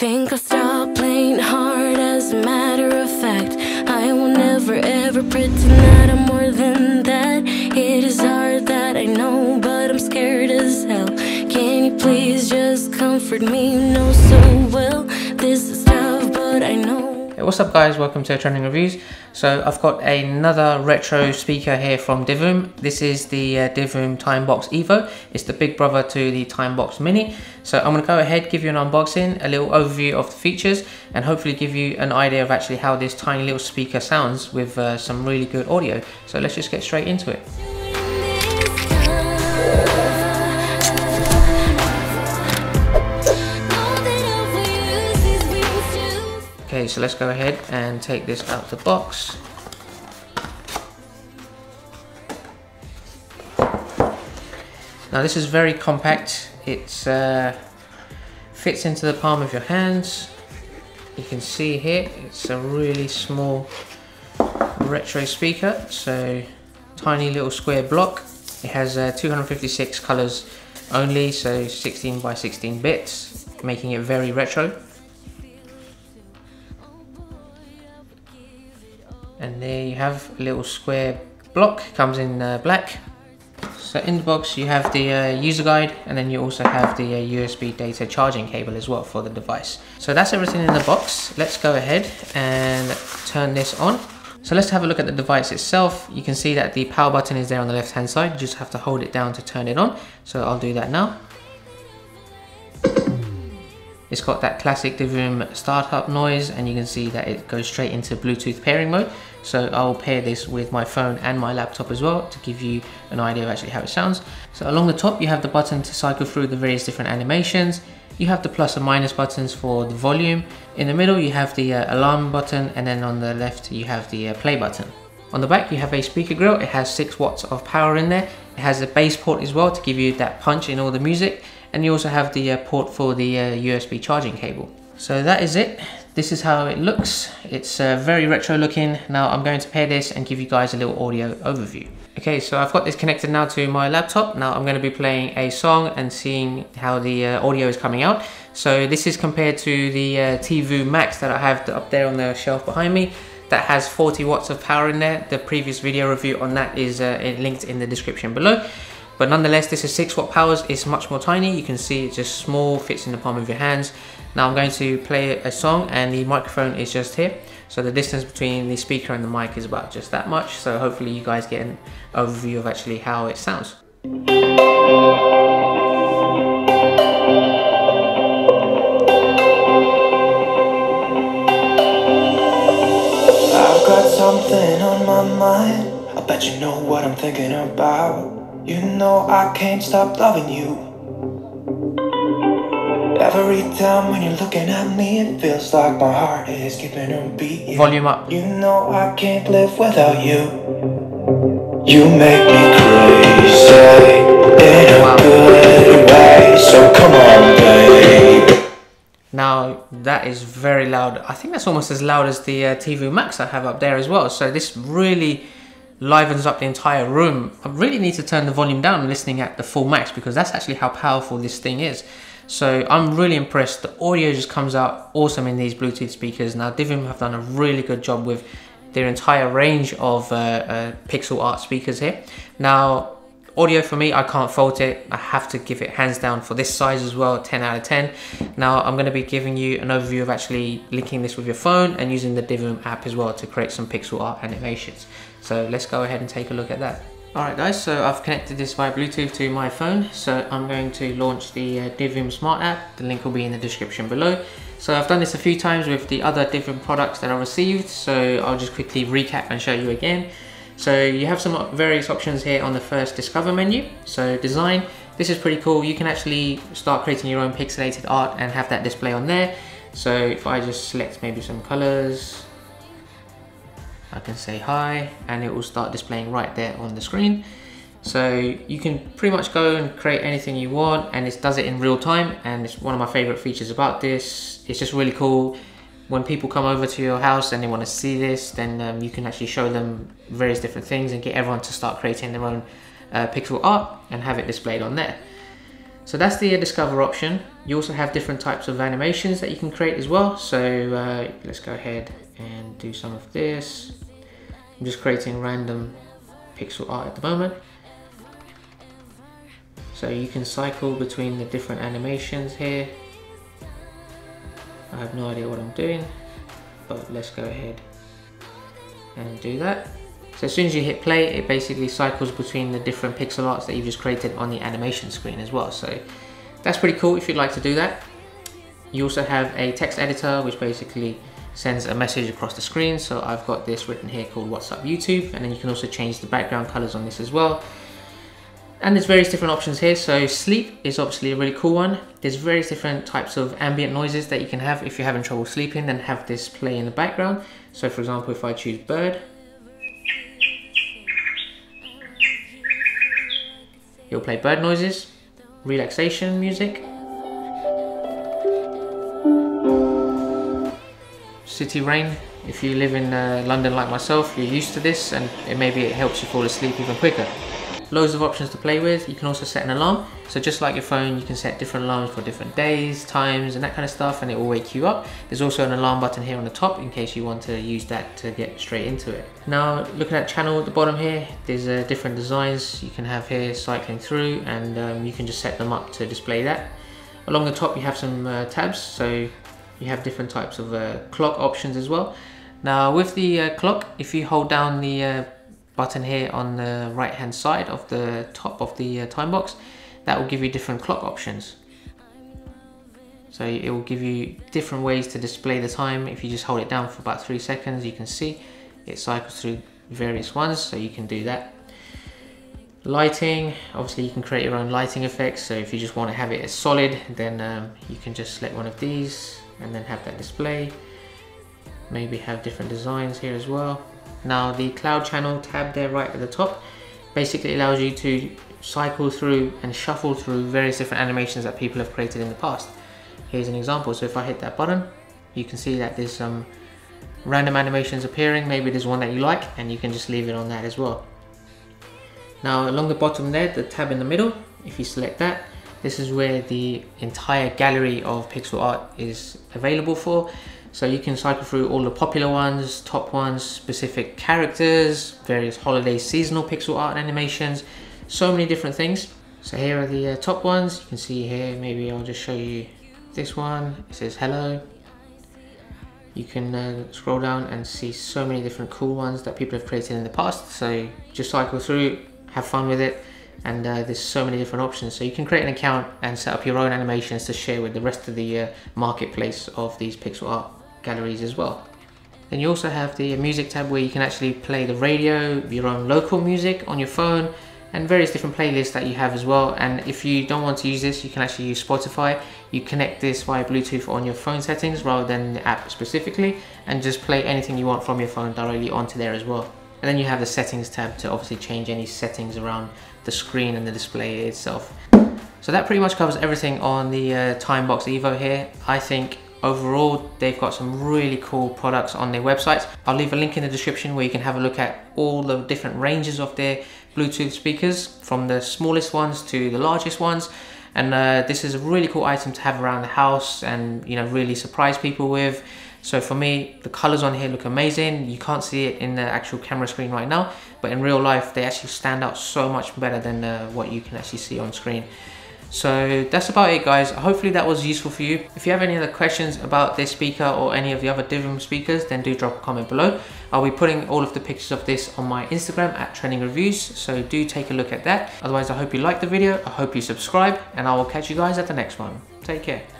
Think I'll stop playing hard, as a matter of fact. I will never ever pretend that I'm more than that. It is hard, that I know, but I'm scared as hell. Can you please just comfort me, you know so well. This is tough, but I know. Hey, what's up guys, welcome to Trending Reviews. So I've got another retro speaker here from Divoom. This is the Divoom Timebox Evo. It's the big brother to the Timebox Mini. So I'm going to go ahead, give you an unboxing, a little overview of the features, and hopefully give you an idea of actually how this tiny little speaker sounds with some really good audio. So let's just get straight into it. Okay, so let's go ahead and take this out the box. Now this is very compact. It fits into the palm of your hands. You can see here, it's a really small retro speaker. So tiny little square block. It has 256 colors only, so 16 by 16 bits, making it very retro. And there you have a little square block, comes in black. So in the box you have the user guide, and then you also have the USB data charging cable as well for the device. So that's everything in the box. Let's go ahead and turn this on. So let's have a look at the device itself. You can see that the power button is there on the left hand side. You just have to hold it down to turn it on. So I'll do that now. It's got that classic Divoom startup noise, and you can see that it goes straight into Bluetooth pairing mode. So I'll pair this with my phone and my laptop as well to give you an idea of actually how it sounds. So along the top you have the button to cycle through the various different animations. You have the plus and minus buttons for the volume. In the middle you have the alarm button, and then on the left you have the play button. On the back you have a speaker grill. It has 6 watts of power in there. It has a bass port as well to give you that punch in all the music. And you also have the port for the USB charging cable. So that is it. This is how it looks. It's very retro looking. Now I'm going to pair this and give you guys a little audio overview. Okay, so I've got this connected now to my laptop. Now I'm going to be playing a song and seeing how the audio is coming out. So this is compared to the Tivoo Max that I have up there on the shelf behind me. That has 40 watts of power in there. The previous video review on that is linked in the description below. But nonetheless, this is 6 watt powers. It's much more tiny. You can see it's just small, fits in the palm of your hands. Now I'm going to play a song, and the microphone is just here. So the distance between the speaker and the mic is about just that much. So hopefully you guys get an overview of actually how it sounds. I've got something on my mind. I bet you know what I'm thinking about. You know I can't stop loving you. Every time when you're looking at me, it feels like my heart is skipping a beat. Volume up. You know I can't live without you. You make me crazy in a good way. So come on, babe. Now that is very loud. I think that's almost as loud as the Tivoo Max I have up there as well. So this really livens up the entire room. I really need to turn the volume down listening at the full max, because that's actually how powerful this thing is. So I'm really impressed. The audio just comes out awesome in these Bluetooth speakers. Now Divoom have done a really good job with their entire range of pixel art speakers here. Now audio for me, I can't fault it. I have to give it hands down for this size as well, 10 out of 10. Now I'm going to be giving you an overview of actually linking this with your phone and using the Divoom app as well to create some pixel art animations. So let's go ahead and take a look at that. Alright guys, so I've connected this via Bluetooth to my phone. So I'm going to launch the Divoom Smart App. The link will be in the description below. So I've done this a few times with the other Divoom products that I received. So I'll just quickly recap and show you again. So you have some various options here on the first discover menu. So design, this is pretty cool. You can actually start creating your own pixelated art and have that display on there. So if I just select maybe some colors, I can say hi, and it will start displaying right there on the screen. So you can pretty much go and create anything you want, and it does it in real time. And it's one of my favorite features about this. It's just really cool. When people come over to your house and they want to see this, then you can actually show them various different things and get everyone to start creating their own pixel art and have it displayed on there. So that's the discover option. You also have different types of animations that you can create as well. So let's go ahead and do some of this. I'm just creating random pixel art at the moment. So you can cycle between the different animations here. I have no idea what I'm doing, but let's go ahead and do that. So as soon as you hit play, it basically cycles between the different pixel arts that you've just created on the animation screen as well. So that's pretty cool if you'd like to do that. You also have a text editor, which basically sends a message across the screen. So I've got this written here called What's Up YouTube, and then you can also change the background colors on this as well. And there's various different options here. So sleep is obviously a really cool one. There's various different types of ambient noises that you can have. If you're having trouble sleeping, then have this play in the background. So for example, if I choose bird, you'll play bird noises, relaxation music, city rain. If you live in London like myself, you're used to this, and maybe it helps you fall asleep even quicker. Loads of options to play with. You can also set an alarm. So just like your phone, you can set different alarms for different days, times, and that kind of stuff, and it will wake you up. There's also an alarm button here on the top in case you want to use that to get straight into it. Now, looking at channel at the bottom here, there's different designs you can have here cycling through, and you can just set them up to display that. Along the top, you have some tabs. So you have different types of clock options as well. Now, with the clock, if you hold down the button here on the right hand side of the top of the time box, that will give you different clock options. So it will give you different ways to display the time. If you just hold it down for about 3 seconds, you can see it cycles through various ones, so you can do that. Lighting, obviously you can create your own lighting effects. So if you just want to have it as solid, then you can just select one of these and then have that display. Maybe have different designs here as well. Now the cloud channel tab there right at the top basically allows you to cycle through and shuffle through various different animations that people have created in the past. Here's an example. So if I hit that button, you can see that there's some random animations appearing. Maybe there's one that you like, and you can just leave it on that as well. Now along the bottom there, the tab in the middle, if you select that, this is where the entire gallery of pixel art is available for. So you can cycle through all the popular ones, top ones, specific characters, various holiday seasonal pixel art animations, so many different things. So here are the top ones. You can see here, maybe I'll just show you this one. It says hello. You can scroll down and see so many different cool ones that people have created in the past. So just cycle through, have fun with it. And there's so many different options. So you can create an account and set up your own animations to share with the rest of the marketplace of these pixel art galleries as well. Then you also have the music tab where you can actually play the radio, your own local music on your phone, and various different playlists that you have as well. And if you don't want to use this, you can actually use Spotify. You connect this via Bluetooth on your phone settings rather than the app specifically, and just play anything you want from your phone directly onto there as well. And then you have the settings tab to obviously change any settings around the screen and the display itself. So that pretty much covers everything on the Timebox Evo here. I think overall they've got some really cool products on their website. I'll leave a link in the description where you can have a look at all the different ranges of their Bluetooth speakers, from the smallest ones to the largest ones. And this is a really cool item to have around the house and, you know, really surprise people with. So for me, the colors on here look amazing. You can't see it in the actual camera screen right now, but in real life, they actually stand out so much better than what you can actually see on screen. So that's about it, guys. Hopefully that was useful for you. If you have any other questions about this speaker or any of the other Divoom speakers, then do drop a comment below. I'll be putting all of the pictures of this on my Instagram at Trending Reviews, so do take a look at that. Otherwise, I hope you liked the video. I hope you subscribe, and I will catch you guys at the next one. Take care.